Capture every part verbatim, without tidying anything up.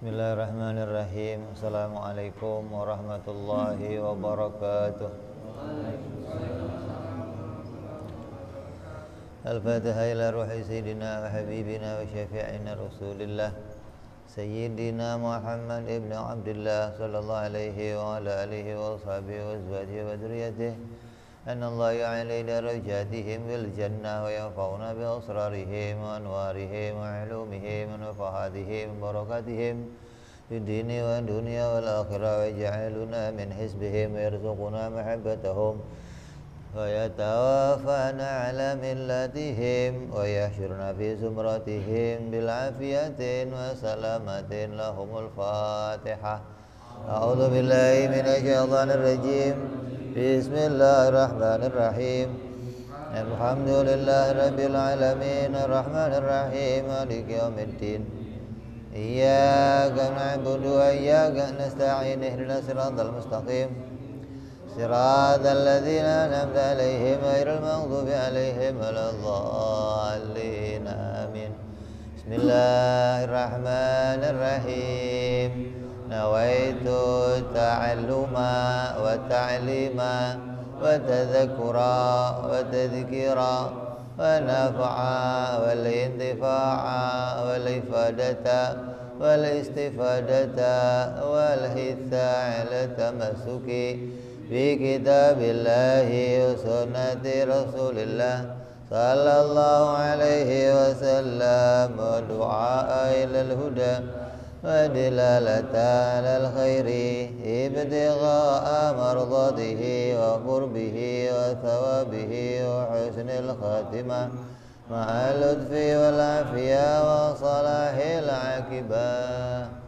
Bismillahirrahmanirrahim. Assalamualaikum warahmatullahi wabarakatuh. Al-Fatiha ila ruhi sayyidina wa habibina wa syafi'ina Rasulillah Sayyidina Muhammad ibn Abdullah sallallahu alaihi wa ala alihi wa sahbihi wa azwajihi wa dzurriyyatihi anna Allah ya'ala darajatihim bil jannah wa yanfa'una bi asrarihim wa anwarihim wa ulumihim wa fahadihim wa barakatihim fid dini wa dunya wal akhirah wa ja'aluna min hizbihim wa yarzuquna mahabbatahum wa yatawafana ala millatihim wa yahsyurna fi zumratihim bil afiyatin wa salamatin lahumul fatihah. A'udzu billahi minasy syaithanir rajim. Bismillahirrahmanirrahim. Alhamdulillahi rabbil alamin arrahmanir rahim maliki yaumiddin. Iyyaka na'budu wa iyyaka nasta'in ihdinas siratal mustaqim. صراط الذين أنعمت عليهم غير المغضوب عليهم ولا الضالين آمين. بسم الله الرحمن الرحيم. نويت التعلم والتعليم وتذكرا وتذكيرا ونفعا والاندفاع والإفادة والاستفادة والحث على التمسك bi kitabillahi wa sunnati rasulillah sallallahu alaihi wasallam wa du'a ilal huda wa dilalata alal khairi ibtigha'a mardatihi wa qurbihi wa thawabihi wa husnil khatimah ma'a lutfi wal afiyah wa salahil akibah.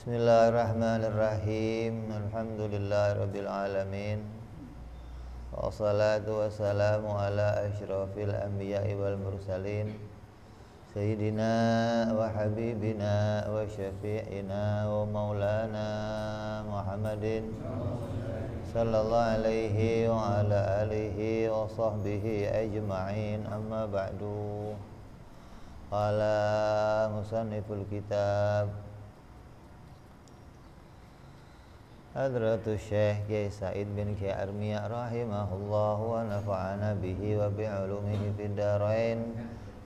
Bismillahirrahmanirrahim. Alhamdulillahirabbil alamin. Wassalatu wassalamu ala asyrafil anbiya'i wal mursalin sayyidina wa habibina wa syafi'ina wa maulana Muhammadin sallallahu alaihi wa ala alihi wa sahbihi ajma'in. Amma ba'du. Qala musanniful kitab Hadratu Syekh Kiai Said bin Kiai Armiyah rahimahullahu wa nafa'ana bihi wa bi'ulumihi fid darain.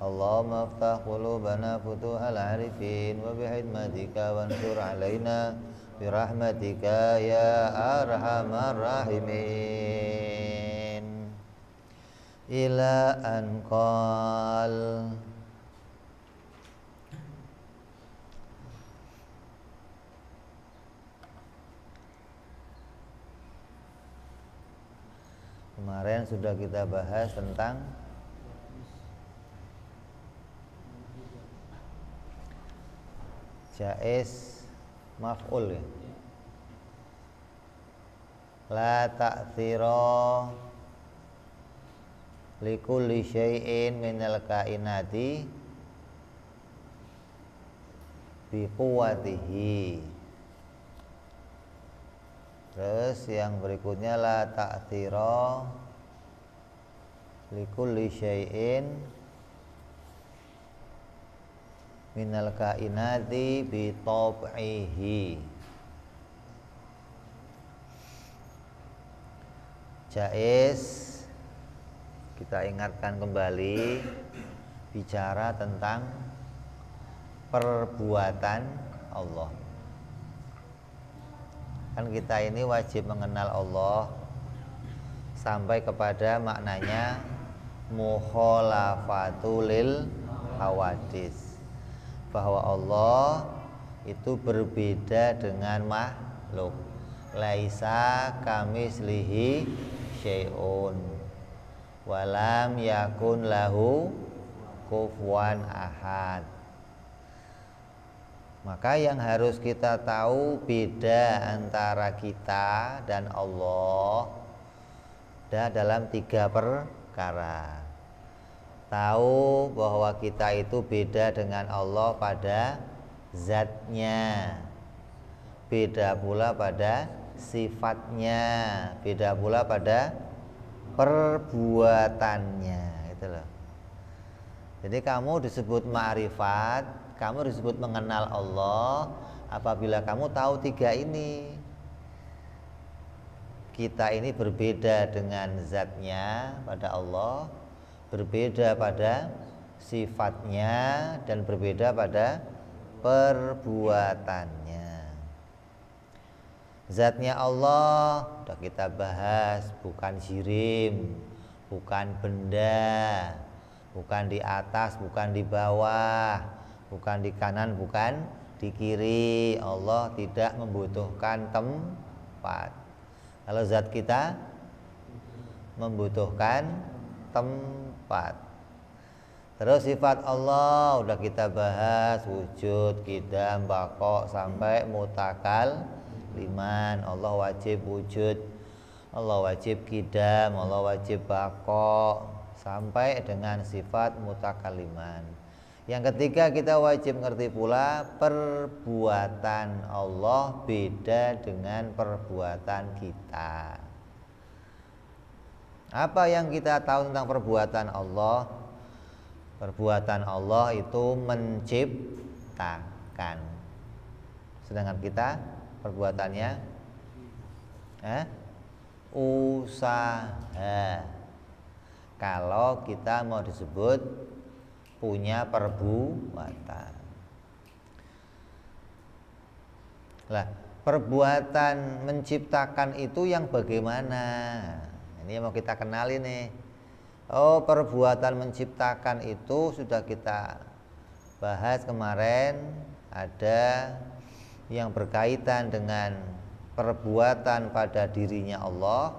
Allahumma aftah qulubana futuhal arifin wa bihidmatika wansur alaina birahmatika ya arhamar rahimin. Ila anqal. Kemarin sudah kita bahas tentang jaiz maf'ul ya. La ta'thira likulli syai'in minal kainati biquwatihi. Terus yang berikutnya la ta'thira likulli syai'in minal kainati bi tab'ihi. Jais kita ingatkan kembali bicara tentang perbuatan Allah. Kan kita ini wajib mengenal Allah sampai kepada maknanya mukhalafatulil hawadis, bahwa Allah itu berbeda dengan makhluk. Laisa kamislihi syai'un walam yakun lahu kufuwan ahad. Maka yang harus kita tahu beda antara kita dan Allah dalam tiga perkara. Tahu bahwa kita itu beda dengan Allah pada zatnya, beda pula pada sifatnya, beda pula pada perbuatannya. Gitu loh. Jadi kamu disebut ma'rifat kamu disebut mengenal Allah apabila kamu tahu tiga ini. Kita ini berbeda dengan zatnya pada Allah, berbeda pada sifatnya, dan berbeda pada perbuatannya. Zatnya Allah sudah kita bahas, bukan syirim, bukan benda, bukan di atas, bukan di bawah, bukan di kanan, bukan di kiri. Allah tidak membutuhkan tempat. Kalau zat kita membutuhkan tempat. Terus sifat Allah udah kita bahas, wujud, qidam, baqo sampai mutakal liman. Allah wajib wujud, Allah wajib qidam, Allah wajib baqo sampai dengan sifat mutakal liman. Yang ketiga, kita wajib ngerti pula perbuatan Allah beda dengan perbuatan kita. Apa yang kita tahu tentang perbuatan Allah? Perbuatan Allah itu menciptakan. Sedangkan kita perbuatannya eh, usaha. Kalau kita mau disebut punya perbuatan. Lah, perbuatan menciptakan itu yang bagaimana? Ini yang mau kita kenali nih. Oh, perbuatan menciptakan itu sudah kita bahas kemarin, ada yang berkaitan dengan perbuatan pada dirinya Allah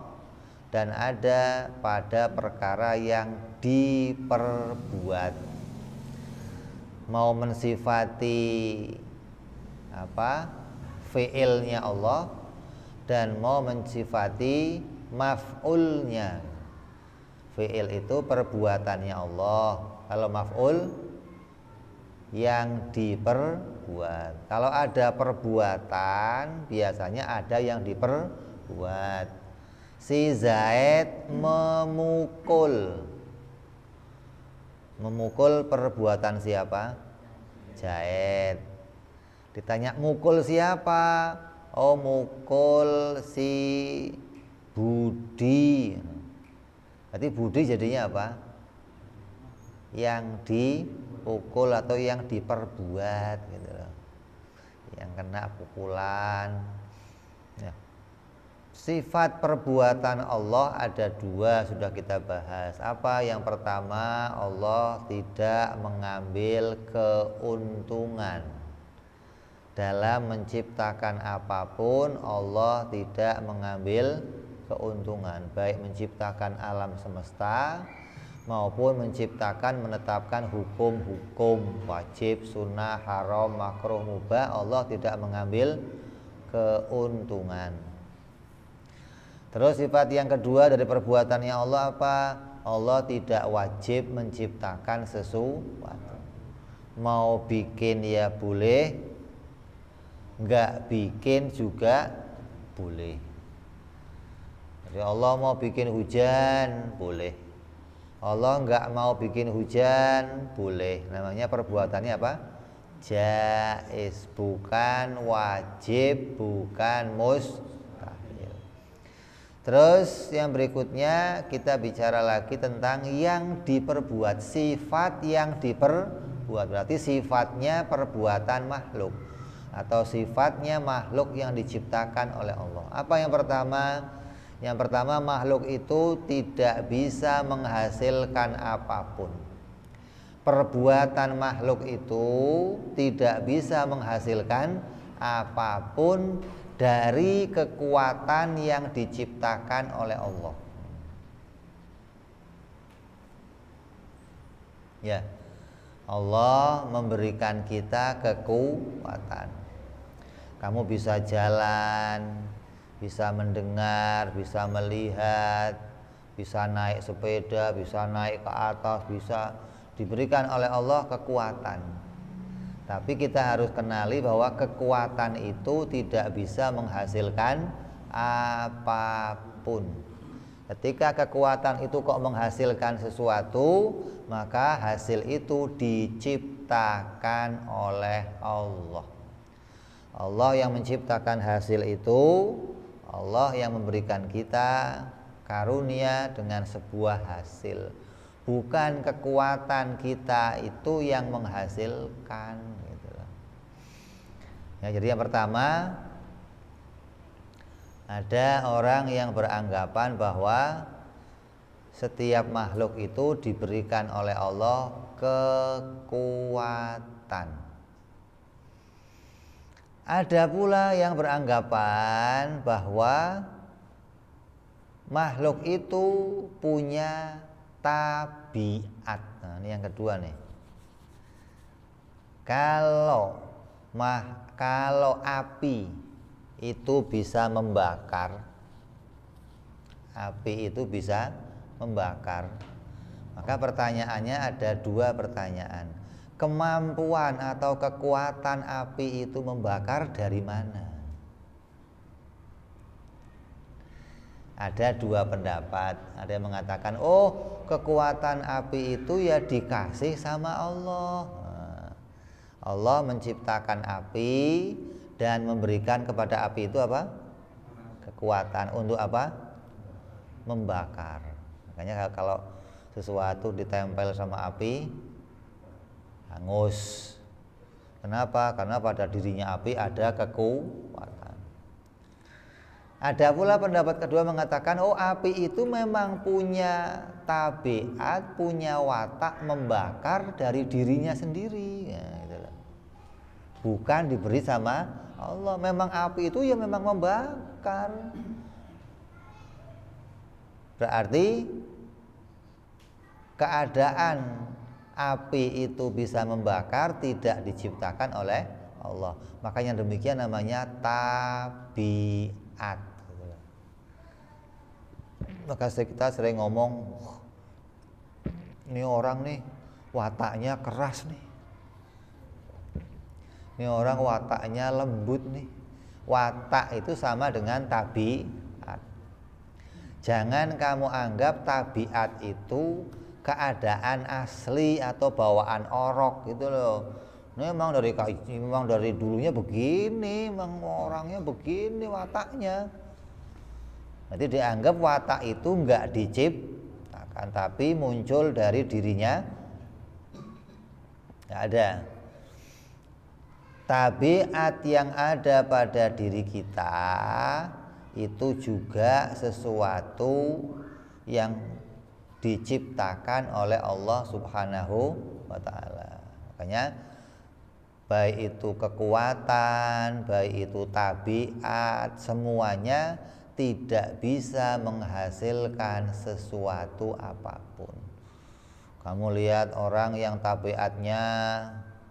dan ada pada perkara yang diperbuat. Mau mensifati apa fi'ilnya Allah dan mau mensifati maf'ulnya. Fi'il itu perbuatannya Allah, kalau maf'ul yang diperbuat. Kalau ada perbuatan biasanya ada yang diperbuat. Si Zaid memukul. Memukul perbuatan siapa? Zaid. Ditanya mukul siapa? Oh, mukul si Budi. Berarti Budi jadinya apa? Yang dipukul atau yang diperbuat gitu loh. Yang kena pukulan. Nah, sifat perbuatan Allah ada dua, sudah kita bahas. Apa yang pertama, Allah tidak mengambil keuntungan dalam menciptakan apapun. Allah tidak mengambil keuntungan, baik menciptakan alam semesta maupun menciptakan, menetapkan hukum-hukum wajib, sunnah, haram, makruh, mubah. Allah tidak mengambil keuntungan. Terus sifat yang kedua dari perbuatannya Allah apa? Allah tidak wajib menciptakan sesuatu. Mau bikin ya boleh, nggak bikin juga boleh. Jadi Allah mau bikin hujan, boleh. Allah nggak mau bikin hujan, boleh. Namanya perbuatannya apa? Jaiz, bukan wajib, bukan mus. Terus yang berikutnya kita bicara lagi tentang yang diperbuat, sifat yang diperbuat. Berarti sifatnya perbuatan makhluk atau sifatnya makhluk yang diciptakan oleh Allah. Apa yang pertama? Yang pertama, makhluk itu tidak bisa menghasilkan apapun. Perbuatan makhluk itu tidak bisa menghasilkan apapun dari kekuatan yang diciptakan oleh Allah. Ya, Allah memberikan kita kekuatan. Kamu bisa jalan, bisa mendengar, bisa melihat, bisa naik sepeda, bisa naik ke atas, bisa diberikan oleh Allah kekuatan. Tapi kita harus kenali bahwa kekuatan itu tidak bisa menghasilkan apapun. Ketika kekuatan itu kok menghasilkan sesuatu, maka hasil itu diciptakan. diciptakan oleh Allah. Allah yang menciptakan hasil itu, Allah yang memberikan kita karunia dengan sebuah hasil. Bukan kekuatan kita itu yang menghasilkan, gitu loh. Ya, jadi yang pertama, ada orang yang beranggapan bahwa setiap makhluk itu diberikan oleh Allah kekuatan. Ada pula yang beranggapan bahwa makhluk itu punya tabiat. Nah, ini yang kedua nih. Kalau mah kalau api itu bisa membakar, api itu bisa membakar, maka pertanyaannya ada dua pertanyaan. Kemampuan atau kekuatan api itu membakar dari mana? Ada dua pendapat. Ada yang mengatakan, oh, kekuatan api itu ya dikasih sama Allah. Allah menciptakan api dan memberikan kepada api itu apa? Kekuatan untuk apa? Membakar. Makanya kalau sesuatu ditempel sama api, hangus. Kenapa? Karena pada dirinya api ada kekuatan. Ada pula pendapat kedua mengatakan, oh, api itu memang punya tabiat, punya watak membakar dari dirinya sendiri, ya, gitu lah. Bukan diberi sama Allah. Memang api itu ya memang membakar. Berarti keadaan api itu bisa membakar tidak diciptakan oleh Allah. Makanya demikian namanya tabiat. Maka kita sering ngomong, ini orang nih wataknya keras nih, ini orang wataknya lembut nih. Watak itu sama dengan tabiat. Jangan kamu anggap tabiat itu keadaan asli atau bawaan orok, gitu loh. Ini memang dari memang dari dulunya begini, memang orangnya begini wataknya. Nanti dianggap watak itu nggak diciptakan, tapi muncul dari dirinya. Nggak ada. Tabiat yang ada pada diri kita itu juga sesuatu yang diciptakan oleh Allah Subhanahu wa Ta'ala. Makanya baik itu kekuatan, baik itu tabiat, semuanya tidak bisa menghasilkan sesuatu apapun. Kamu lihat orang yang tabiatnya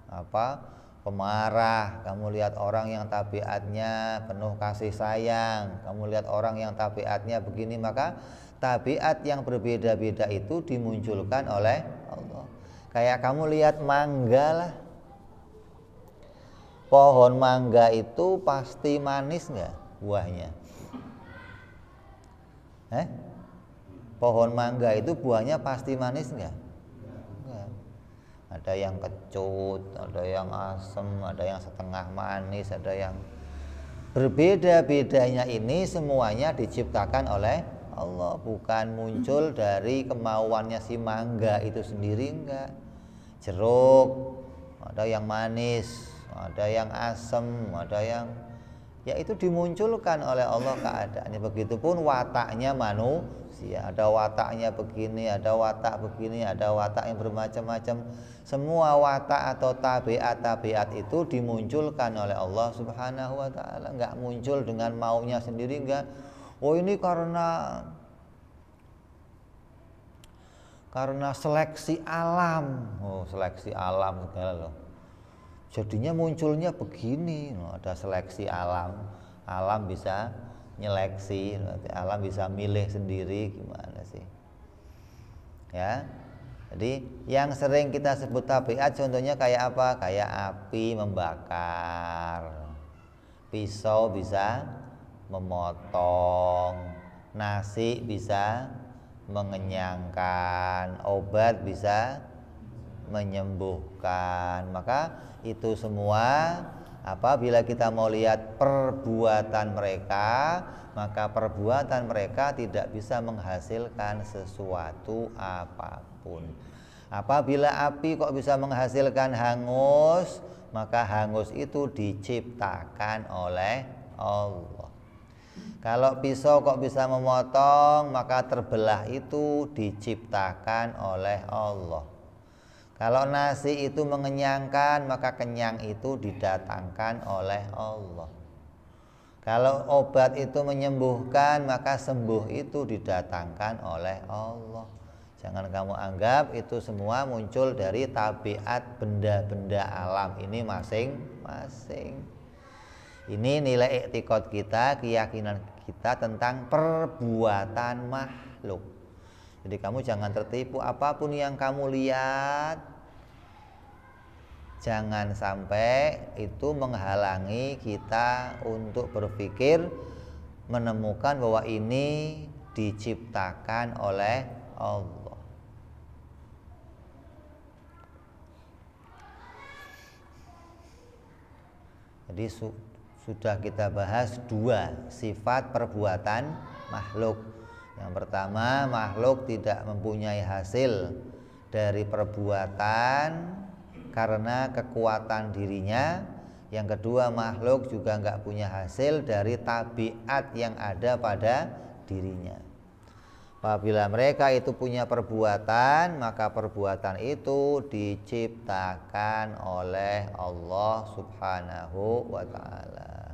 apa? Pemarah, kamu lihat orang yang tabiatnya penuh kasih sayang, kamu lihat orang yang tabiatnya begini, maka tabiat yang berbeda-beda itu dimunculkan oleh Allah. Kayak kamu lihat mangga lah, pohon mangga itu pasti manis nggak buahnya? Eh? Pohon mangga itu buahnya pasti manis nggak? Ada yang kecut, ada yang asem, ada yang setengah manis, ada yang berbeda-bedanya. Ini semuanya diciptakan oleh Allah, bukan muncul dari kemauannya si mangga itu sendiri, enggak. Jeruk, ada yang manis, ada yang asem, ada yang, ya itu dimunculkan oleh Allah keadaannya. Begitupun wataknya manusia, ada wataknya begini, ada watak begini, ada watak yang bermacam-macam. Semua watak atau tabiat-tabiat itu dimunculkan oleh Allah Subhanahu wa Ta'ala. Enggak muncul dengan maunya sendiri, enggak. Oh, ini karena karena seleksi alam. Oh, seleksi alam segala loh. Jadinya munculnya begini. Loh, ada seleksi alam. Alam bisa nyeleksi, alam bisa milih sendiri gimana sih. Ya. Jadi yang sering kita sebut tabiat contohnya kayak apa? Kayak api membakar, pisau bisa memotong, nasi bisa mengenyangkan, obat bisa menyembuhkan. Maka itu semua apabila kita mau lihat perbuatan mereka, maka perbuatan mereka tidak bisa menghasilkan sesuatu apapun. Apabila api kok bisa menghasilkan hangus, maka hangus itu diciptakan oleh Allah. Kalau pisau kok bisa memotong, maka terbelah itu diciptakan oleh Allah. Kalau nasi itu mengenyangkan, maka kenyang itu didatangkan oleh Allah. Kalau obat itu menyembuhkan, maka sembuh itu didatangkan oleh Allah. Jangan kamu anggap itu semua muncul dari tabiat benda-benda alam ini masing-masing. Ini nilai iktikad kita, keyakinan kita tentang perbuatan makhluk. Jadi kamu jangan tertipu, apapun yang kamu lihat, jangan sampai itu menghalangi kita untuk berpikir, menemukan bahwa ini diciptakan oleh Allah. Jadi su sudah kita bahas dua sifat perbuatan makhluk. Yang pertama, makhluk tidak mempunyai hasil dari perbuatan karena kekuatan dirinya. Yang kedua, makhluk juga nggak punya hasil dari tabiat yang ada pada dirinya. Apabila mereka itu punya perbuatan, maka perbuatan itu diciptakan oleh Allah Subhanahu wa Ta'ala.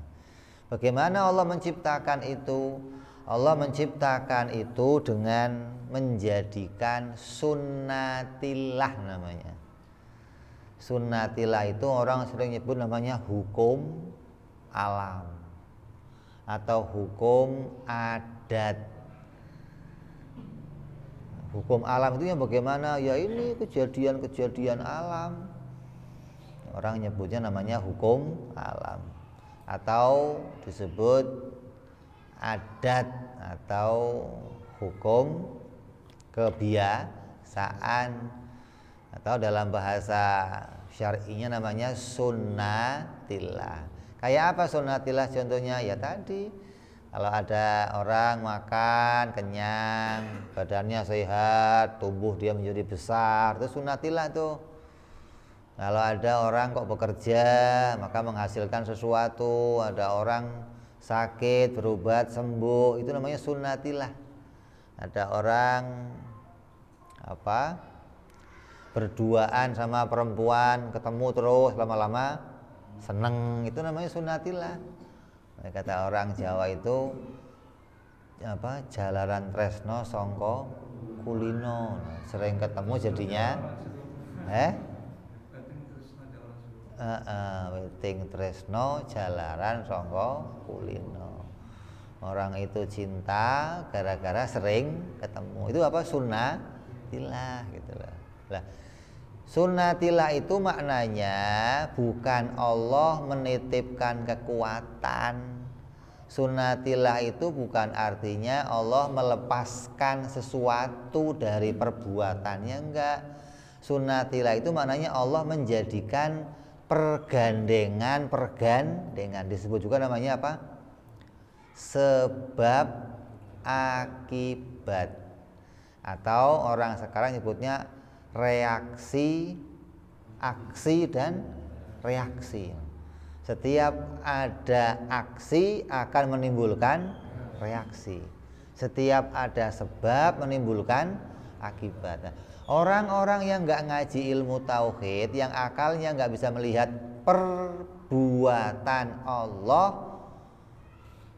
Bagaimana Allah menciptakan itu? Allah menciptakan itu dengan menjadikan sunnatillah namanya. Sunnatillah itu orang sering nyebut namanya hukum alam atau hukum adat. Hukum alam itu yang bagaimana? Ya ini kejadian-kejadian alam. Orang nyebutnya namanya hukum alam atau disebut adat atau hukum kebiasaan, atau dalam bahasa syar'inya namanya sunnatillah. Kayak apa sunnatillah contohnya? Ya tadi, kalau ada orang makan kenyang, badannya sehat, tubuh dia menjadi besar, itu sunnatillah tuh. Kalau ada orang kok bekerja maka menghasilkan sesuatu, ada orang sakit berobat sembuh, itu namanya sunnatillah. Ada orang apa berduaan sama perempuan, ketemu terus lama-lama seneng, itu namanya sunnatillah. Kata orang Jawa itu apa, jalaran tresno songko kulino, sering ketemu jadinya eh Weting tresno jalaran songko kulino. Orang itu cinta gara-gara sering ketemu. Itu apa? Sunnatillah gitu lah. Nah, sunnatillah itu maknanya bukan Allah menitipkan kekuatan. Sunnatillah itu bukan artinya Allah melepaskan sesuatu dari perbuatannya, enggak. Sunnatillah itu maknanya Allah menjadikan pergandengan, pergandengan disebut juga namanya apa? Sebab akibat, atau orang sekarang nyebutnya reaksi, aksi dan reaksi. Setiap ada aksi akan menimbulkan reaksi. Setiap ada sebab menimbulkan akibat. Orang-orang yang nggak ngaji ilmu tauhid, yang akalnya nggak bisa melihat perbuatan Allah,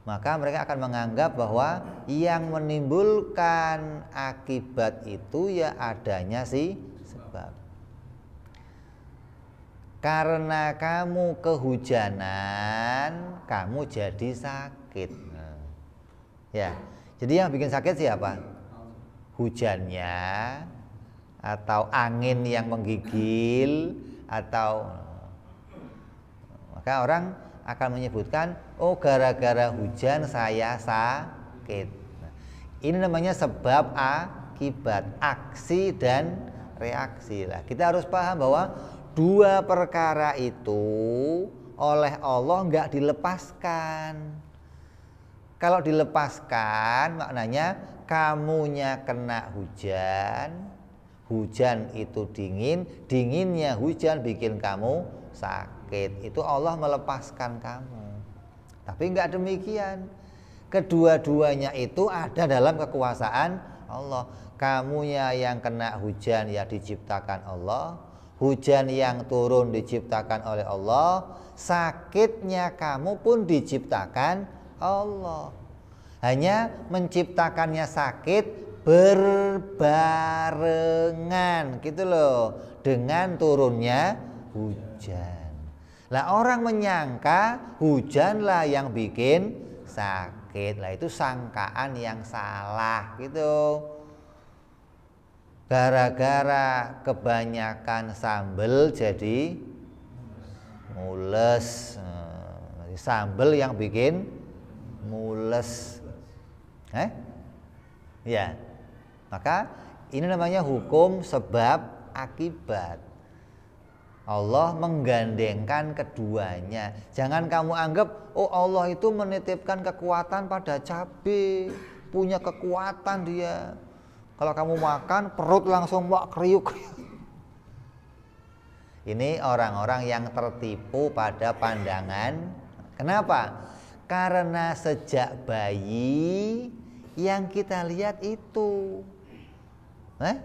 maka mereka akan menganggap bahwa yang menimbulkan akibat itu ya adanya si sebab. Karena kamu kehujanan, kamu jadi sakit. Ya, jadi yang bikin sakit siapa? Hujannya, atau angin yang menggigil, atau maka orang akan menyebutkan, oh gara-gara hujan saya sakit. Ini namanya sebab akibat, aksi dan reaksi lah. Kita harus paham bahwa dua perkara itu oleh Allah nggak dilepaskan. Kalau dilepaskan maknanya kamunya kena hujan, hujan itu dingin, dinginnya hujan bikin kamu sakit. Itu Allah melepaskan kamu. Tapi nggak demikian. Kedua-duanya itu ada dalam kekuasaan Allah. Kamunya yang kena hujan ya diciptakan Allah, hujan yang turun diciptakan oleh Allah, sakitnya kamu pun diciptakan Allah. Hanya menciptakannya sakit berbarengan gitu loh dengan turunnya hujan. Lah orang menyangka hujanlah yang bikin sakit. Lah itu sangkaan yang salah gitu. Gara-gara kebanyakan sambel jadi mules. Sambel yang bikin mules. Eh? Ya. Maka ini namanya hukum sebab akibat. Allah menggandengkan keduanya. Jangan kamu anggap, oh Allah itu menitipkan kekuatan pada cabai, punya kekuatan dia. Kalau kamu makan perut langsung mau kriuk. Ini orang-orang yang tertipu pada pandangan. Kenapa? Karena sejak bayi yang kita lihat itu. Eh?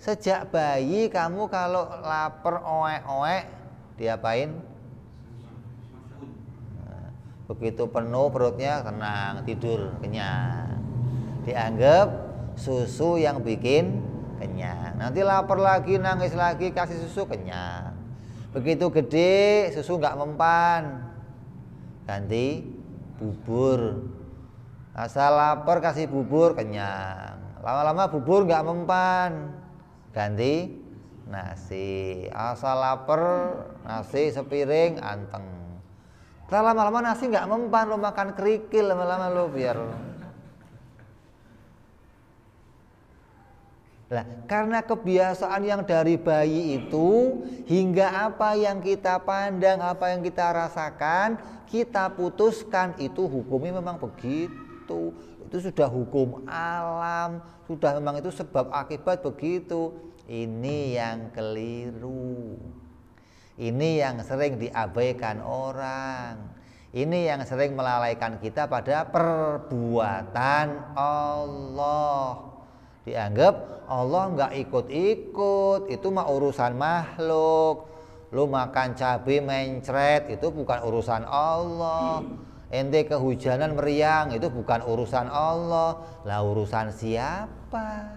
Sejak bayi kamu kalau lapar oek-oek diapain? Begitu penuh perutnya tenang, tidur, kenyang. Dianggap susu yang bikin kenyang. Nanti lapar lagi, nangis lagi, kasih susu, kenyang. Begitu gede, susu nggak mempan. Ganti bubur. Asal lapar kasih bubur, kenyang. Lama-lama bubur nggak mempan. Ganti nasi. Asal lapar nasi sepiring anteng. Setelah lama-lama nasi nggak mempan, lo makan kerikil lama-lama lo biar. Nah, karena kebiasaan yang dari bayi itu hingga apa yang kita pandang, apa yang kita rasakan, kita putuskan itu hukumnya memang begitu. Itu sudah hukum alam, sudah memang itu sebab akibat begitu. Ini yang keliru, ini yang sering diabaikan orang, ini yang sering melalaikan kita pada perbuatan Allah. Dianggap Allah nggak ikut-ikut, itu mah urusan makhluk. Lu makan cabai mencret, itu bukan urusan Allah. Ente kehujanan meriang, itu bukan urusan Allah. Lah urusan siapa?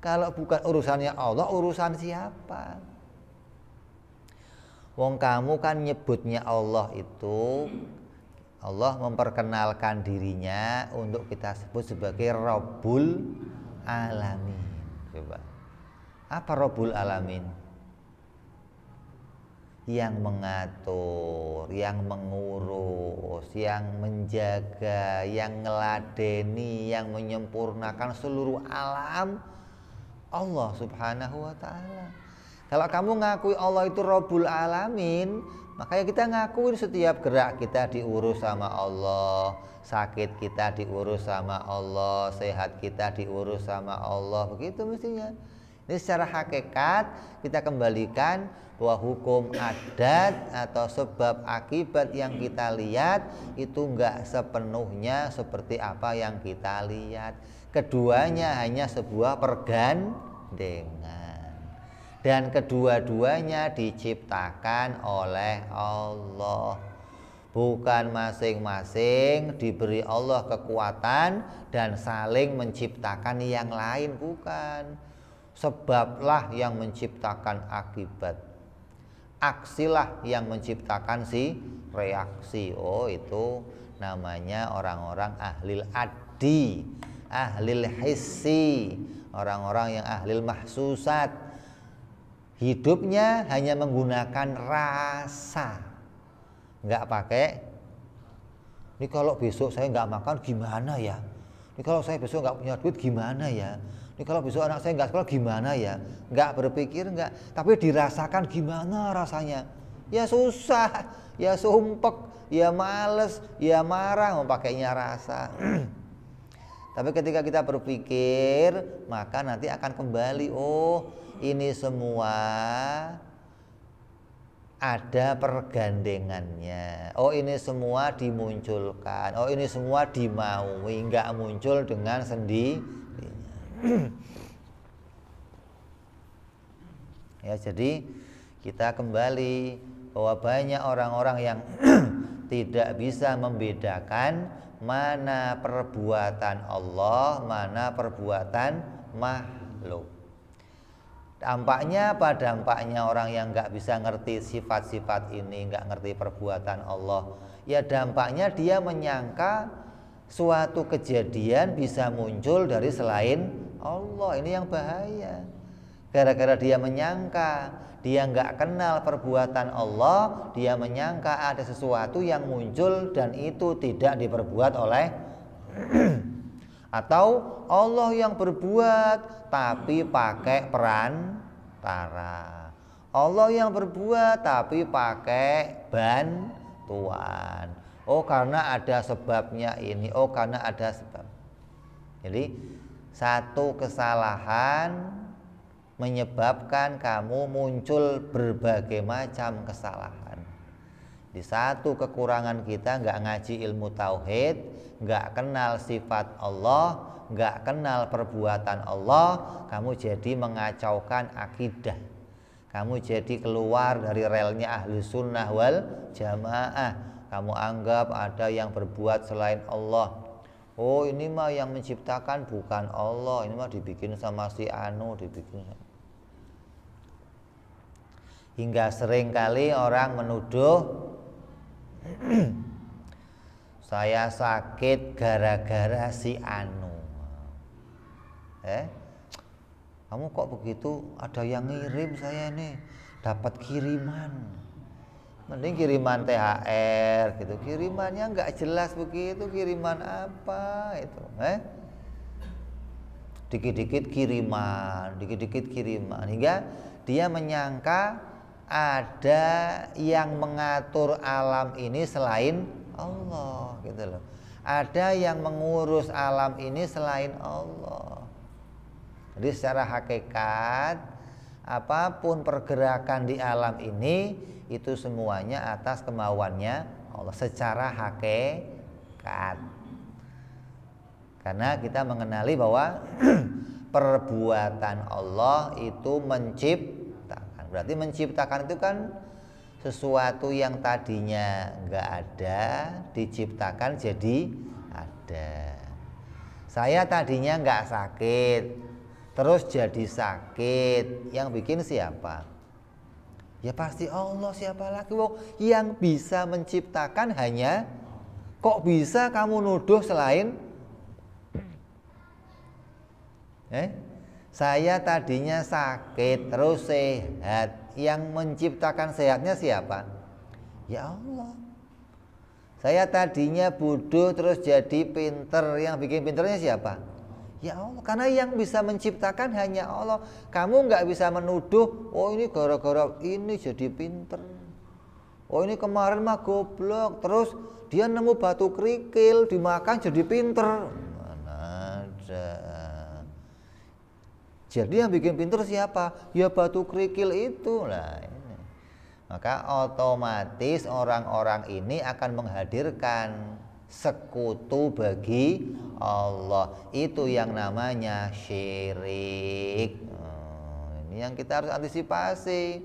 Kalau bukan urusannya Allah, urusan siapa? Wong kamu kan nyebutnya Allah itu, Allah memperkenalkan dirinya untuk kita sebut sebagai Rabbul Alamin. Coba. Apa Rabbul Alamin? Yang mengatur, yang mengurus, yang menjaga, yang ngeladeni, yang menyempurnakan seluruh alam, Allah subhanahu wa ta'ala. Kalau kamu ngakui Allah itu Rabbul Alamin, makanya kita ngakuin setiap gerak kita diurus sama Allah, sakit kita diurus sama Allah, sehat kita diurus sama Allah, begitu mestinya. Ini secara hakikat kita kembalikan bahwa hukum adat atau sebab akibat yang kita lihat itu enggak sepenuhnya seperti apa yang kita lihat. Keduanya hanya sebuah pergandengan. Dan kedua-duanya diciptakan oleh Allah. Bukan masing-masing diberi Allah kekuatan dan saling menciptakan yang lain, bukan. Sebablah yang menciptakan akibat, aksilah yang menciptakan si reaksi. Oh itu namanya orang-orang ahlil addi, ahlil hissi, orang-orang yang ahlil mahsusat. Hidupnya hanya menggunakan rasa, nggak pakai. Ini kalau besok saya nggak makan gimana ya? Ini kalau saya besok nggak punya duit gimana ya? ini kalau besok anak saya nggak sekolah gimana ya, nggak berpikir nggak, tapi dirasakan gimana rasanya. Ya susah, ya sumpek, ya males, ya marah, mau pakainya rasa. Tapi ketika kita berpikir, maka nanti akan kembali, oh ini semua ada pergandengannya. Oh ini semua dimunculkan. Oh ini semua dimaui, nggak muncul dengan sendirinya. Ya jadi kita kembali bahwa banyak orang-orang yang tidak bisa membedakan mana perbuatan Allah, mana perbuatan makhluk. Dampaknya apa? Dampaknya orang yang nggak bisa ngerti sifat-sifat ini, nggak ngerti perbuatan Allah. Ya dampaknya dia menyangka suatu kejadian bisa muncul dari selain Allah. Ini yang bahaya. Gara-gara dia menyangka, dia nggak kenal perbuatan Allah, dia menyangka ada sesuatu yang muncul dan itu tidak diperbuat oleh atau Allah yang berbuat tapi pakai perantara, Allah yang berbuat tapi pakai bantuan. Oh karena ada sebabnya ini, oh karena ada sebab. Jadi satu kesalahan menyebabkan kamu muncul berbagai macam kesalahan. Di satu kekurangan kita nggak ngaji ilmu tauhid, nggak kenal sifat Allah, nggak kenal perbuatan Allah, kamu jadi mengacaukan akidah. Kamu jadi keluar dari relnya Ahlus Sunnah wal Jamaah. Kamu anggap ada yang berbuat selain Allah. Oh ini mah yang menciptakan bukan Allah, ini mah dibikin sama si Anu, dibikin. Hingga seringkali orang menuduh, saya sakit gara-gara si Anu. Eh, kamu kok begitu? Ada yang ngirim saya nih, dapat kiriman. Mending kiriman T H R gitu, kirimannya nggak jelas begitu, kiriman apa itu? Eh, dikit-dikit kiriman, dikit-dikit kiriman, hingga dia menyangka ada yang mengatur alam ini selain Allah gitu loh. Ada yang mengurus alam ini selain Allah. Jadi secara hakikat apapun pergerakan di alam ini itu semuanya atas kemauannya Allah secara hakikat. Karena kita mengenali bahwa perbuatan Allah itu menciptakan. Berarti menciptakan itu kan sesuatu yang tadinya nggak ada, diciptakan jadi ada. Saya tadinya nggak sakit, terus jadi sakit. Yang bikin siapa? Ya pasti Allah, siapa lagi? Wong yang bisa menciptakan hanya, kok bisa kamu nuduh selain? Eh? Saya tadinya sakit terus sehat. Yang menciptakan sehatnya siapa? Ya Allah. Saya tadinya bodoh terus jadi pinter. Yang bikin pinternya siapa? Ya Allah. Karena yang bisa menciptakan hanya Allah. Kamu nggak bisa menuduh, oh ini gara-gara ini jadi pinter. Oh ini kemarin mah goblok. Terus dia nemu batu kerikil dimakan jadi pinter. Mana ada. Jadi yang bikin pintar siapa? Ya batu kerikil itu lah. Maka otomatis orang-orang ini akan menghadirkan sekutu bagi Allah. Itu yang namanya syirik. Hmm, ini yang kita harus antisipasi.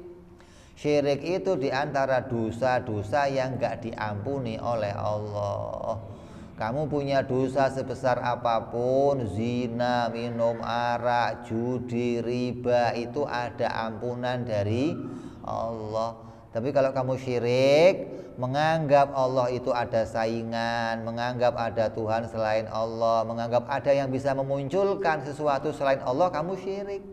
Syirik itu diantara dosa-dosa yang nggak diampuni oleh Allah. Kamu punya dosa sebesar apapun, zina, minum arak, judi, riba, itu ada ampunan dari Allah. Tapi kalau kamu syirik, menganggap Allah itu ada saingan, menganggap ada Tuhan selain Allah, menganggap ada yang bisa memunculkan sesuatu selain Allah, kamu syirik.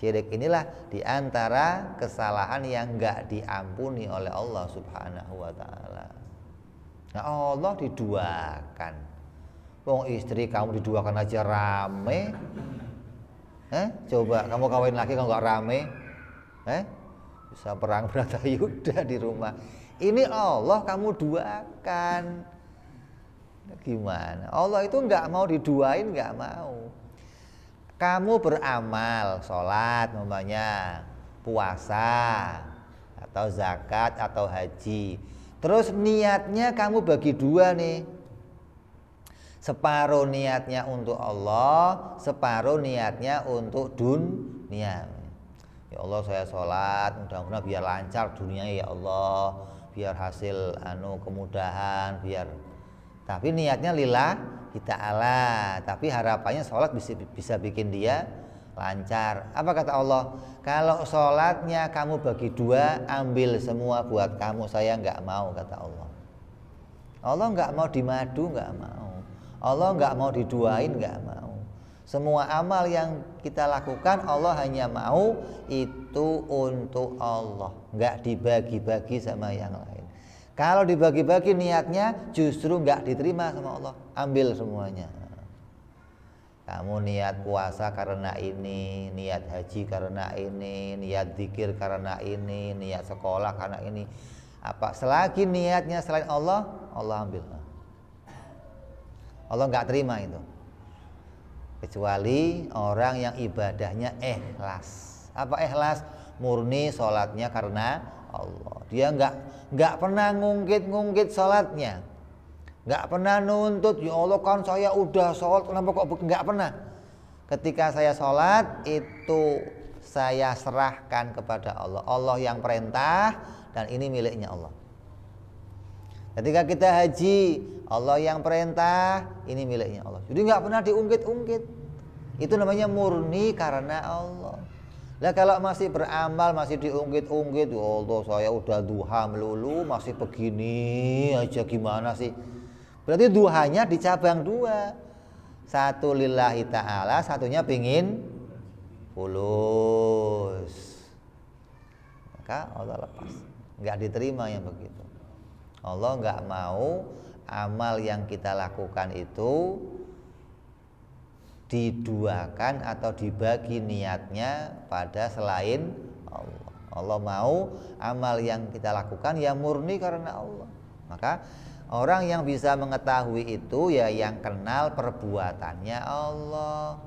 Syirik inilah diantara kesalahan yang nggak diampuni oleh Allah Subhanahu wa Ta'ala. Nah Allah diduakan. Wong istri kamu diduakan aja rame. Eh? Coba kamu kawin lagi kalau nggak rame, eh? Bisa perang Bratayuda di rumah. Ini Allah kamu duakan. Gimana? Allah itu nggak mau diduain, nggak mau. Kamu beramal, sholat namanya, puasa, atau zakat, atau haji. Terus niatnya kamu bagi dua nih. Separuh niatnya untuk Allah, separuh niatnya untuk dunia. Ya Allah, saya sholat, mudah-mudahan biar lancar dunia ya Allah, biar hasil anu kemudahan, biar. Tapi niatnya lillahi ta'ala, tapi harapannya sholat bisa, bisa bikin dia lancar. Apa kata Allah? Kalau sholatnya kamu bagi dua, ambil semua buat kamu, saya nggak mau, kata Allah. Allah nggak mau dimadu, nggak mau. Allah nggak mau diduain, nggak mau. Semua amal yang kita lakukan Allah hanya mau itu untuk Allah, nggak dibagi-bagi sama yang lain. Kalau dibagi-bagi niatnya justru nggak diterima sama Allah. Ambil semuanya. Kamu niat puasa karena ini, niat haji karena ini, niat zikir karena ini, niat sekolah karena ini. Apa selagi niatnya selain Allah, Allah ambil. Allah nggak terima itu. Kecuali orang yang ibadahnya ikhlas. Apa ikhlas? Murni sholatnya karena Allah. Dia nggak nggak pernah ngungkit-ngungkit sholatnya. Nggak pernah nuntut, ya Allah kan saya udah sholat, kenapa kok nggak pernah. Ketika saya sholat itu saya serahkan kepada Allah. Allah yang perintah dan ini miliknya Allah. Ketika kita haji, Allah yang perintah, ini miliknya Allah. Jadi nggak pernah diungkit-ungkit. Itu namanya murni karena Allah. Nah kalau masih beramal, masih diungkit-ungkit, ya Allah saya udah duha melulu, masih begini aja, gimana sih? Berarti duhanya dicabang dua. Satu lillahi ta'ala, satunya pingin fulus. Maka Allah lepas. Nggak diterima yang begitu. Allah nggak mau amal yang kita lakukan itu diduakan atau dibagi niatnya pada selain Allah. Allah mau amal yang kita lakukan ya murni karena Allah. Maka orang yang bisa mengetahui itu ya yang kenal perbuatannya Allah.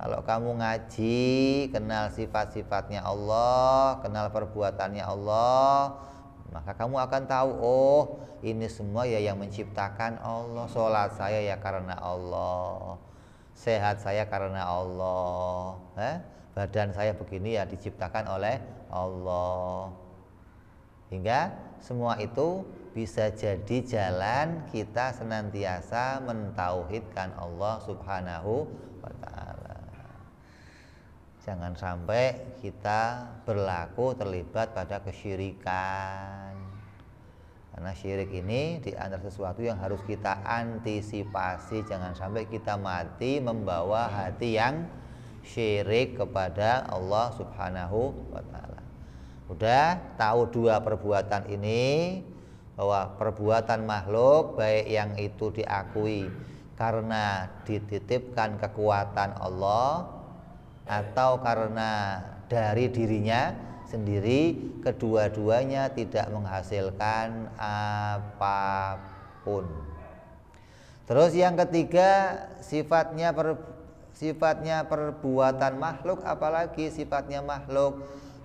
Kalau kamu ngaji, kenal sifat-sifatnya Allah, kenal perbuatannya Allah, maka kamu akan tahu, oh ini semua ya yang menciptakan Allah. Sholat saya ya karena Allah, sehat saya karena Allah, eh? Badan saya begini ya diciptakan oleh Allah. Hingga semua itu bisa jadi jalan kita senantiasa mentauhidkan Allah subhanahu wa ta'ala. Jangan sampai kita berlaku terlibat pada kesyirikan. Karena syirik ini di antara sesuatu yang harus kita antisipasi. Jangan sampai kita mati membawa hati yang syirik kepada Allah subhanahu wa ta'ala. Udah tahu dua perbuatan ini, bahwa perbuatan makhluk baik yang itu diakui karena dititipkan kekuatan Allah atau karena dari dirinya sendiri, kedua-duanya tidak menghasilkan apapun. Terus yang ketiga, sifatnya per, sifatnya perbuatan makhluk, apalagi sifatnya makhluk,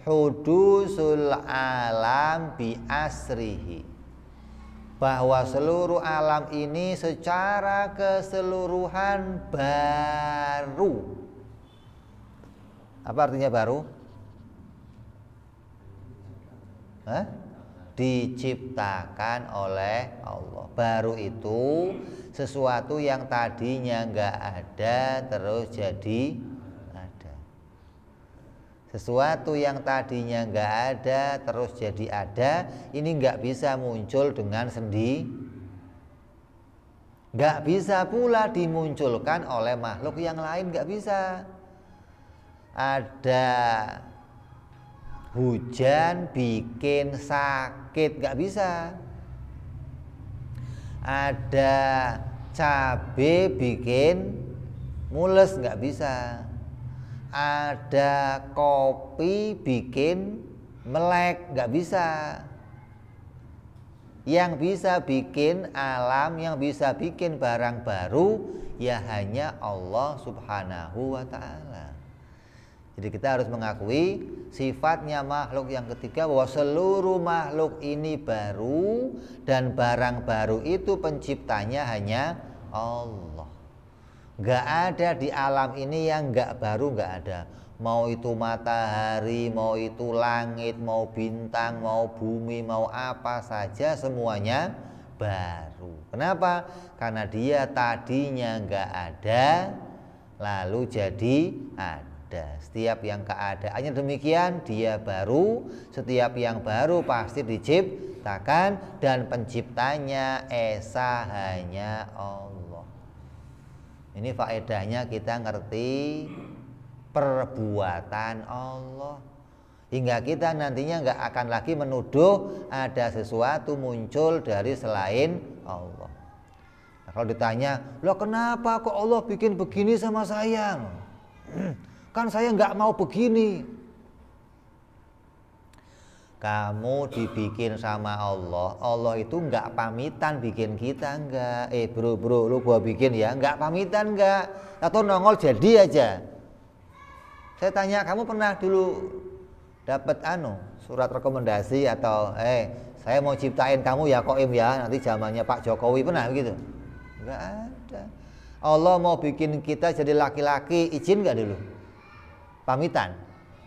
hudusul alam bi asrihi, bahwa seluruh alam ini secara keseluruhan baru. Apa artinya baru? Hah? Diciptakan oleh Allah. Baru itu sesuatu yang tadinya nggak ada terus jadi ada. Sesuatu yang tadinya nggak ada terus jadi ada, ini nggak bisa muncul dengan sendiri. Nggak bisa pula dimunculkan oleh makhluk yang lain, nggak bisa. Ada hujan bikin sakit, nggak bisa. Ada cabai bikin mules, nggak bisa. ada kopi bikin melek, nggak bisa. Yang bisa bikin alam, yang bisa bikin barang baru, ya hanya Allah Subhanahu wa Ta'ala. Jadi kita harus mengakui sifatnya makhluk yang ketiga bahwa seluruh makhluk ini baru dan barang baru itu penciptanya hanya Allah. Gak ada di alam ini yang gak baru, gak ada. Mau itu matahari, mau itu langit, mau bintang, mau bumi, mau apa saja, semuanya baru. Kenapa? Karena dia tadinya nggak ada, lalu jadi ada. Setiap yang keadaannya demikian, dia baru. Setiap yang baru pasti diciptakan, dan penciptanya esa hanya Allah. Ini faedahnya kita ngerti perbuatan Allah, hingga kita nantinya nggak akan lagi menuduh ada sesuatu muncul dari selain Allah. Nah, kalau ditanya, loh kenapa kok Allah bikin begini sama saya? Kan saya nggak mau begini. Kamu dibikin sama Allah, Allah itu nggak pamitan bikin kita, nggak. Eh bro bro, lu gua bikin ya, nggak pamitan nggak? Atau nongol jadi aja. Saya tanya, kamu pernah dulu dapat anu surat rekomendasi atau eh saya mau ciptain kamu ya Koim ya nanti zamannya Pak Jokowi, pernah begitu? Enggak ada. Allah mau bikin kita jadi laki-laki, izin enggak dulu? Pamitan?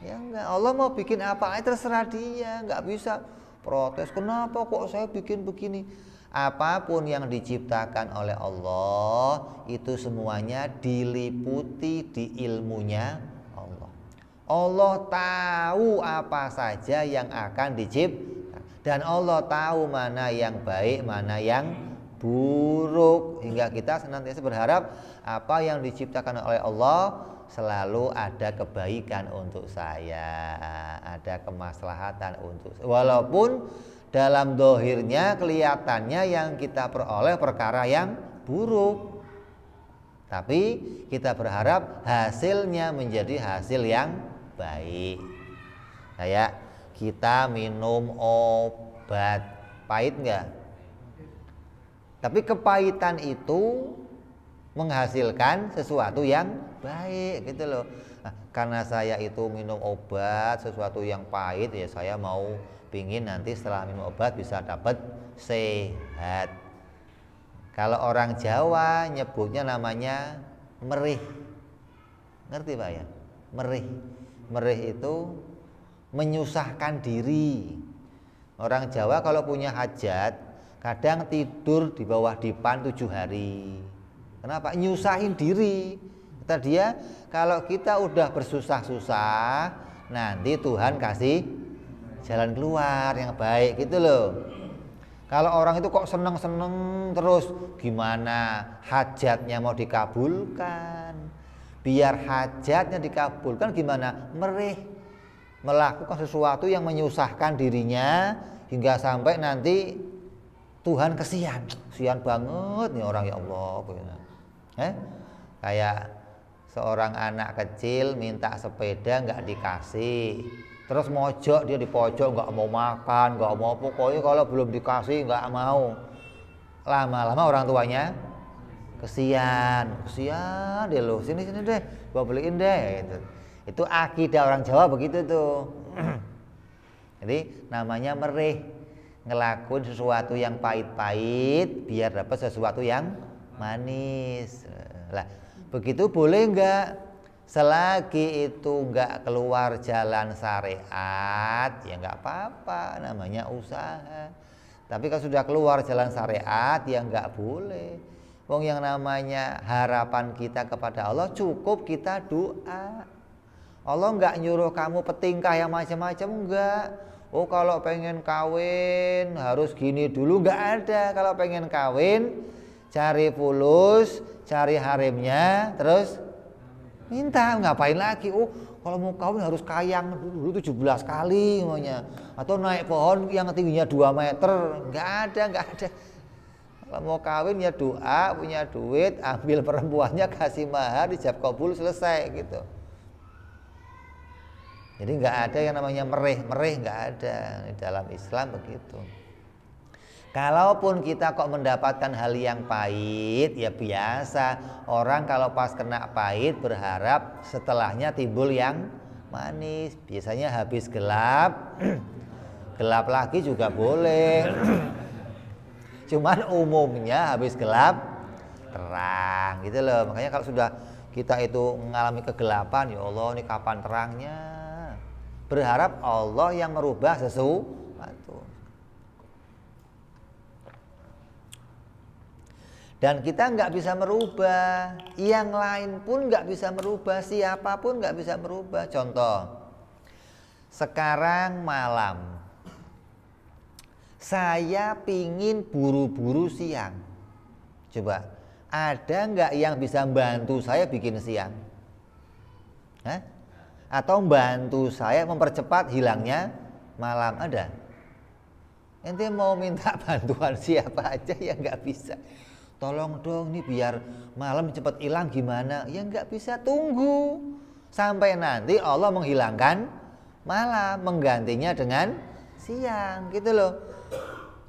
Ya enggak. Allah mau bikin apa aja terserah dia, enggak bisa protes. Kenapa kok saya bikin begini? Apapun yang diciptakan oleh Allah itu semuanya diliputi di ilmunya Allah. Allah tahu apa saja yang akan diciptakan, dan Allah tahu mana yang baik, mana yang buruk, hingga kita senantiasa berharap apa yang diciptakan oleh Allah selalu ada kebaikan untuk saya, ada kemaslahatan untuk saya. Walaupun dalam dohirnya kelihatannya yang kita peroleh perkara yang buruk, tapi kita berharap hasilnya menjadi hasil yang baik. Kayak kita minum obat, pahit nggak? Tapi kepahitan itu menghasilkan sesuatu yang baik, gitu loh. Nah, karena saya itu minum obat sesuatu yang pahit, ya saya mau pingin nanti setelah minum obat bisa dapat sehat. Kalau orang Jawa nyebutnya namanya merih. Ngerti Pak ya? Merih. Merih itu menyusahkan diri. Orang Jawa kalau punya hajat, kadang tidur di bawah dipan tujuh hari. Kenapa? Nyusahin diri. Kata dia, kalau kita udah bersusah-susah, nanti Tuhan kasih jalan keluar yang baik, gitu loh. Kalau orang itu kok seneng-seneng terus, gimana hajatnya mau dikabulkan? Biar hajatnya dikabulkan gimana? Merih, melakukan sesuatu yang menyusahkan dirinya, hingga sampai nanti Tuhan kesian. Kesian banget nih orang, ya Allah. Eh? Kayak seorang anak kecil minta sepeda nggak dikasih, terus mojok dia di pojok, nggak mau makan, nggak mau, pokoknya kalau belum dikasih nggak mau. Lama-lama orang tuanya kesian, kesian deh lo, sini sini deh, gua beliin deh. Gitu. Itu akidah orang Jawa begitu tuh. Jadi namanya merih, ngelakuin sesuatu yang pahit-pahit biar dapat sesuatu yang manis. Lah, begitu boleh nggak? Selagi itu nggak keluar jalan syariat, ya nggak apa-apa, namanya usaha. Tapi kalau sudah keluar jalan syariat, ya nggak boleh. Wong yang namanya harapan kita kepada Allah, cukup kita doa. Allah nggak nyuruh kamu petingkah yang macam-macam, enggak. Oh kalau pengen kawin harus gini dulu, nggak ada. Kalau pengen kawin, cari fulus, cari harimnya, terus minta, ngapain lagi? Oh, kalau mau kawin harus kayang dulu tujuh belas kali maunya, atau naik pohon yang tingginya dua meter. Nggak ada, nggak ada. Kalau mau kawin ya doa, punya duit, ambil perempuannya, kasih mahar, dijab kabul, selesai gitu. Jadi nggak ada yang namanya merih-merih, nggak ada di dalam Islam begitu. Kalaupun kita kok mendapatkan hal yang pahit, ya biasa. Orang kalau pas kena pahit berharap setelahnya timbul yang manis. Biasanya habis gelap, gelap lagi juga boleh. Cuman umumnya habis gelap, terang gitu loh. Makanya kalau sudah kita itu mengalami kegelapan, ya Allah ini kapan terangnya? Berharap Allah yang merubah sesuatu. Dan kita nggak bisa merubah, yang lain pun nggak bisa merubah, siapapun nggak bisa merubah. Contoh, sekarang malam, saya pingin buru-buru siang. Coba, ada nggak yang bisa bantu saya bikin siang? Hah? Atau bantu saya mempercepat hilangnya malam? Ada? Ente mau minta bantuan siapa aja ya nggak bisa. Tolong dong nih biar malam cepat hilang gimana? Ya nggak bisa, tunggu sampai nanti Allah menghilangkan malam, menggantinya dengan siang gitu loh.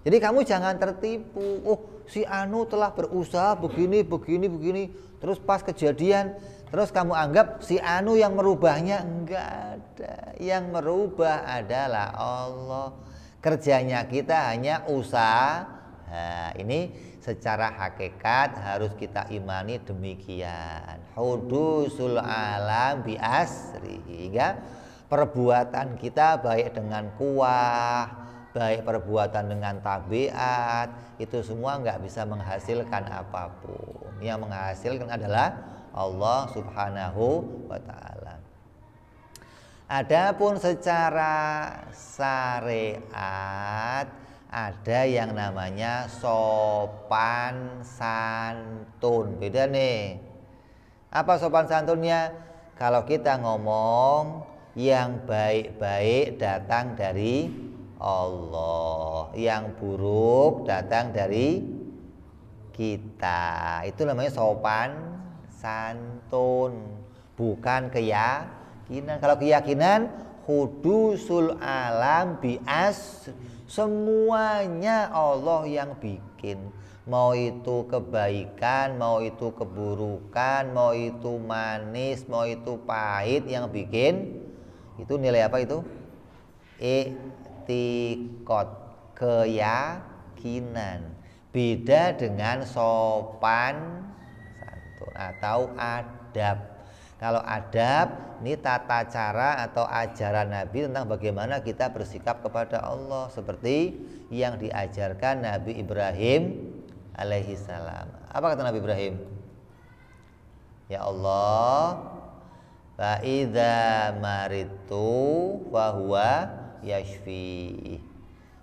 Jadi kamu jangan tertipu. Oh, si Anu telah berusaha begini begini begini, terus pas kejadian terus kamu anggap si Anu yang merubahnya. Enggak ada yang merubah, adalah Allah. Kerjanya kita hanya usaha. Nah, ini secara hakikat harus kita imani demikian. Hudusul alam biasri, hingga perbuatan kita baik dengan kuah, baik perbuatan dengan tabiat, itu semua nggak bisa menghasilkan apapun. Yang menghasilkan adalah Allah Subhanahu wa Ta'ala. Adapun secara syariat, ada yang namanya sopan santun. Beda nih. Apa sopan santunnya? Kalau kita ngomong yang baik-baik datang dari Allah, yang buruk datang dari kita. Itu namanya sopan santun, bukan keyakinan. Kalau keyakinan, hudusul alam bias, semuanya Allah yang bikin. Mau itu kebaikan, mau itu keburukan, mau itu manis, mau itu pahit, yang bikin itu nilai apa itu? Iktikad, keyakinan. Beda dengan sopan santun atau adab. Kalau adab, ini tata cara atau ajaran Nabi tentang bagaimana kita bersikap kepada Allah, seperti yang diajarkan Nabi Ibrahim alaihissalam. Apa kata Nabi Ibrahim? Ya Allah, fa idza maritu wa huwa yashfi.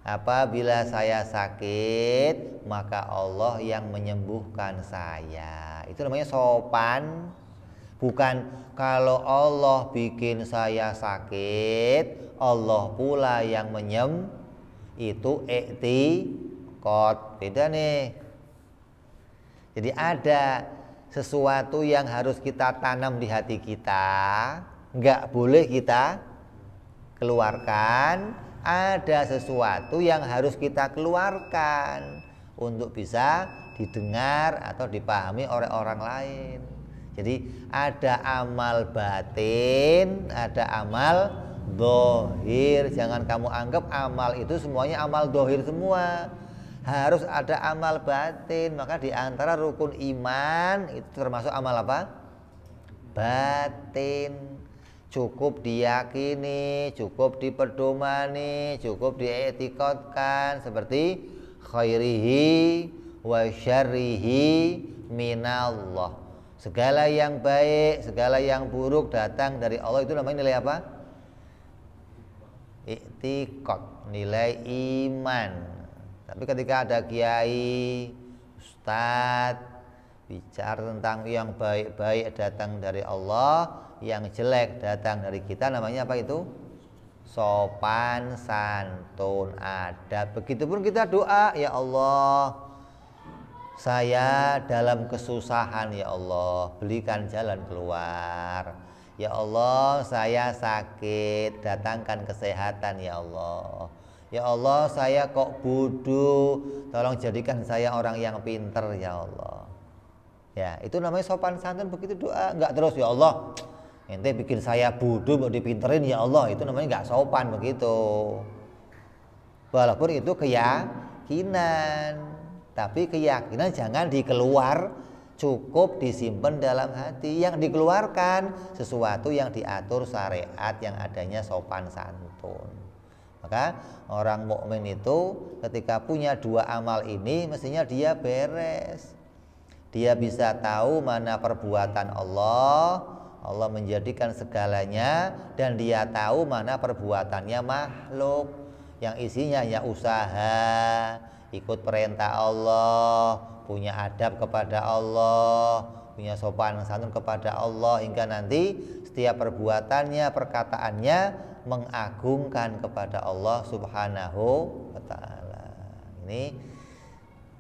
Apabila saya sakit, maka Allah yang menyembuhkan saya. Itu namanya sopan. Bukan kalau Allah bikin saya sakit, Allah pula yang menyem, itu iktikad. Beda nih. Jadi ada sesuatu yang harus kita tanam di hati kita, nggak boleh kita keluarkan. Ada sesuatu yang harus kita keluarkan untuk bisa didengar atau dipahami oleh orang lain. Jadi ada amal batin, ada amal dohir. Jangan kamu anggap amal itu semuanya amal dohir semua. Harus ada amal batin. Maka diantara rukun iman itu termasuk amal apa? Batin. Cukup diyakini, cukup diperdomani, cukup diiktikadkan. Seperti khairihi wa syarrihi minallah. Segala yang baik, segala yang buruk datang dari Allah. Itu namanya nilai apa? Iktikad, nilai iman. Tapi ketika ada kiai, ustadz bicara tentang yang baik-baik datang dari Allah, yang jelek datang dari kita, namanya apa itu? Sopan santun, adab. Begitupun kita doa, ya Allah, saya dalam kesusahan, ya Allah belikan jalan keluar. Ya Allah, saya sakit, datangkan kesehatan ya Allah. Ya Allah, saya kok bodoh, tolong jadikan saya orang yang pinter ya Allah. Ya, itu namanya sopan santun begitu doa, nggak terus ya Allah. Ente bikin saya bodoh mau dipinterin ya Allah, itu namanya nggak sopan begitu. Walaupun itu keyakinan, tapi keyakinan jangan dikeluar, cukup disimpan dalam hati. Yang dikeluarkan sesuatu yang diatur syariat yang adanya sopan santun. Maka orang mukmin itu ketika punya dua amal ini mestinya dia beres. Dia bisa tahu mana perbuatan Allah, Allah menjadikan segalanya, dan dia tahu mana perbuatannya makhluk yang isinya ya usaha, ikut perintah Allah, punya adab kepada Allah, punya sopan santun kepada Allah, hingga nanti setiap perbuatannya, perkataannya mengagungkan kepada Allah Subhanahu wa Ta'ala. Ini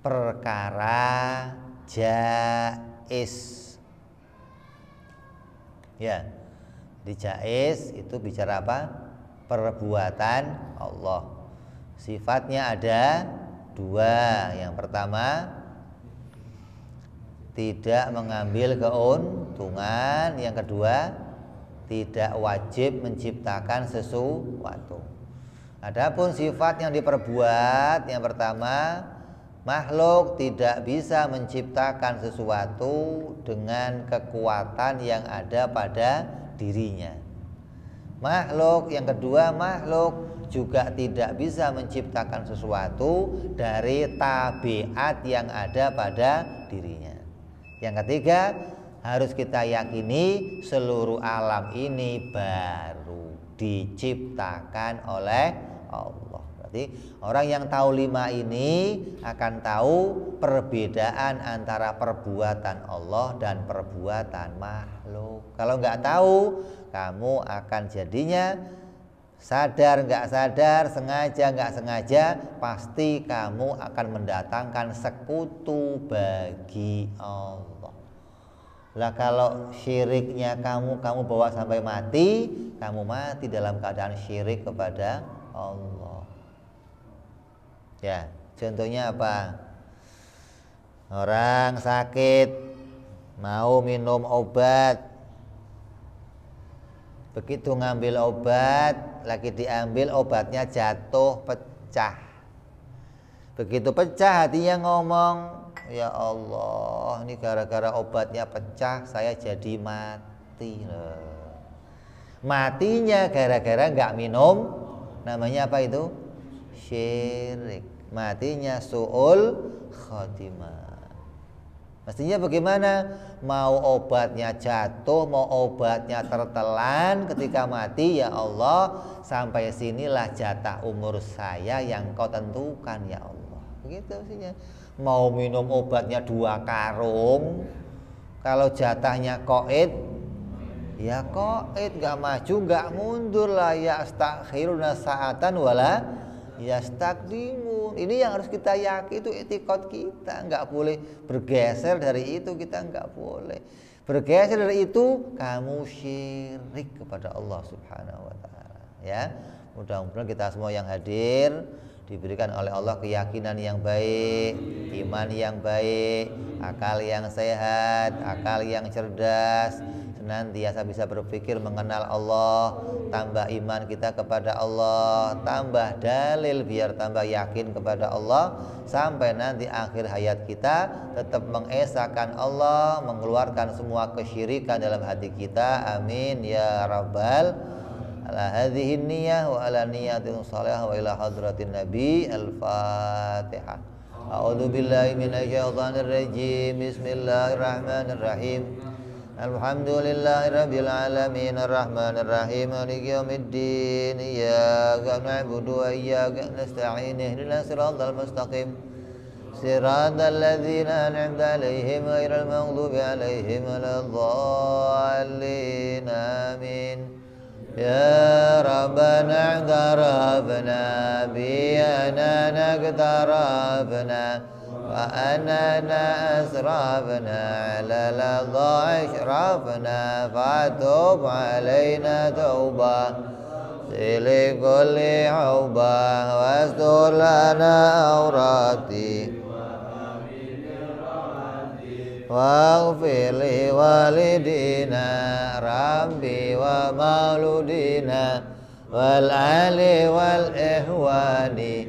perkara jais. Ya, di jais itu bicara apa? Perbuatan Allah. Sifatnya ada dua. Yang pertama, tidak mengambil keuntungan. Yang kedua, tidak wajib menciptakan sesuatu. Adapun sifat yang diperbuat, yang pertama, makhluk tidak bisa menciptakan sesuatu dengan kekuatan yang ada pada dirinya. Makhluk yang kedua, makhluk juga tidak bisa menciptakan sesuatu dari tabiat yang ada pada dirinya. Yang ketiga, harus kita yakini seluruh alam ini baru diciptakan oleh Allah. Berarti orang yang tahu lima ini akan tahu perbedaan antara perbuatan Allah dan perbuatan makhluk. Kalau nggak tahu, kamu akan jadinya sadar nggak sadar, sengaja nggak sengaja, pasti kamu akan mendatangkan sekutu bagi Allah. Lah kalau syiriknya kamu kamu bawa sampai mati, kamu mati dalam keadaan syirik kepada Allah. Ya, contohnya apa? Orang sakit mau minum obat. Begitu ngambil obat, lagi diambil obatnya jatuh pecah. Begitu pecah hatinya ngomong, ya Allah, ini gara-gara obatnya pecah saya jadi mati loh. Matinya gara-gara nggak minum, namanya apa itu? Syirik. Matinya su'ul khotimah. Mestinya bagaimana? Mau obatnya jatuh, mau obatnya tertelan, ketika mati ya Allah, sampai sinilah jatah umur saya yang kau tentukan ya Allah. Begitu mestinya. Mau minum obatnya dua karung, kalau jatahnya koid, ya koid, gak maju, gak mundur lah. Ya astaghfiruna sa'atan wala yastakdimun. Ini yang harus kita yakini, itu etikot kita. Gak boleh bergeser dari itu, kita gak boleh. Bergeser dari itu, kamu syirik kepada Allah Subhanahu wa Ta'ala. Ya, mudah-mudahan kita semua yang hadir diberikan oleh Allah keyakinan yang baik, iman yang baik, akal yang sehat, akal yang cerdas, senantiasa bisa berpikir mengenal Allah, tambah iman kita kepada Allah, tambah dalil biar tambah yakin kepada Allah, sampai nanti akhir hayat kita tetap mengesahkan Allah, mengeluarkan semua kesyirikan dalam hati kita. Amin ya Rabbal ala hadhihi niyyah wa ala niyyatin shalihah wa ila hadratin nabi. Al-Fatihah. A'udzu billahi minasyaitonir rajim. Bismillahirrahmanirrahim. Alhamdulillahirabbil alamin arrahmanir rahim maliki yaumiddin. Iyyaka na'budu wa iyyaka nasta'in. Ihdinas siratal mustaqim. Siratal ladzina an'amta 'alaihim ghairil maghdubi 'alaihim waladdallin. Amin. Ya Rabbana a'tarafna bi annana aqtarafna وأننا أسرفنا على لظى أشرفنا فتوب علينا توبة لكل عوبة واستر لنا عوراتي واغفر لوالدينا ربي ومولودينا والآل والإخوان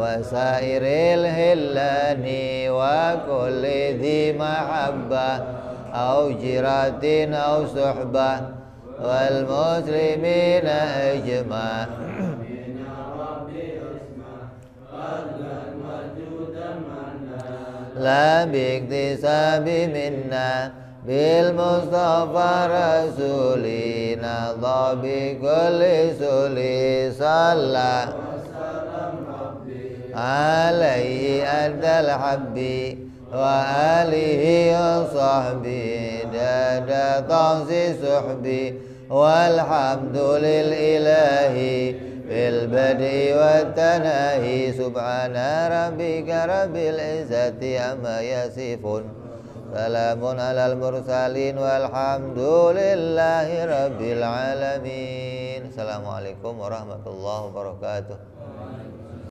وسائر الهلان وكل ذي محبة أو جيرة أو صحبة والمسلمين أجمع لا باكتساب منا بالمصطفى رسولي نضى بكل سولي صلى عليه أنت الحبي وآله وصحبي داد طمس صحبي والحمد للإله بالبدء والتناهي سبحان ربك رب العزة عما يصفون سلام على المرسلين والحمد لله رب العالمين. السلام عليكم ورحمة الله وبركاته.